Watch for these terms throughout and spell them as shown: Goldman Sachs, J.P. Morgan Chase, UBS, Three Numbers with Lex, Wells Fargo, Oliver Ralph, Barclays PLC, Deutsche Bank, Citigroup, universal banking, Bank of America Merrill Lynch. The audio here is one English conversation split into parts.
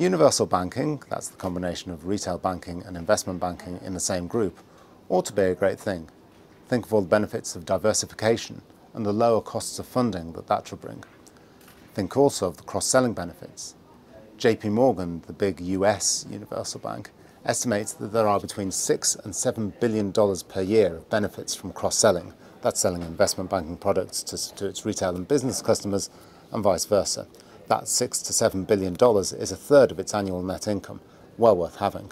Universal banking, that's the combination of retail banking and investment banking in the same group, ought to be a great thing. Think of all the benefits of diversification and the lower costs of funding that should bring. Think also of the cross-selling benefits. J.P. Morgan, the big US universal bank, estimates that there are between $6 and $7 billion per year of benefits from cross-selling. That's selling investment banking products to its retail and business customers and vice versa. That $6 to $7 billion is a third of its annual net income, well worth having.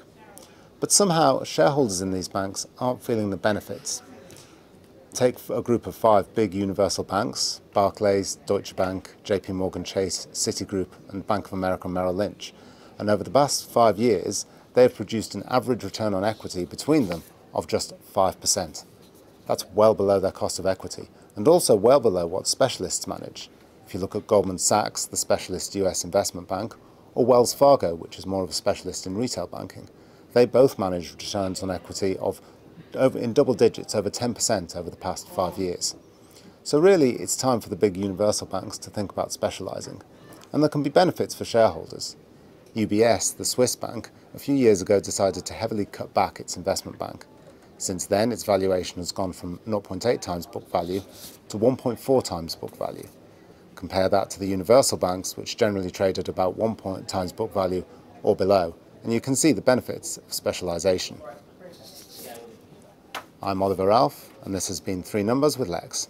But somehow, shareholders in these banks aren't feeling the benefits. Take a group of 5 big universal banks, Barclays, Deutsche Bank, J.P. Morgan Chase, Citigroup and Bank of America Merrill Lynch, and over the past 5 years, they've produced an average return on equity between them of just 5%. That's well below their cost of equity, and also well below what specialists manage. If you look at Goldman Sachs, the specialist US investment bank, or Wells Fargo, which is more of a specialist in retail banking, they both manage returns on equity of in double digits, over 10% over the past 5 years. So really, it's time for the big universal banks to think about specialising. And there can be benefits for shareholders. UBS, the Swiss bank, a few years ago decided to heavily cut back its investment bank. Since then, its valuation has gone from 0.8 times book value to 1.4 times book value. Compare that to the universal banks, which generally trade at about 1 times book value or below, and you can see the benefits of specialisation. I'm Oliver Ralph, and this has been Three Numbers with Lex.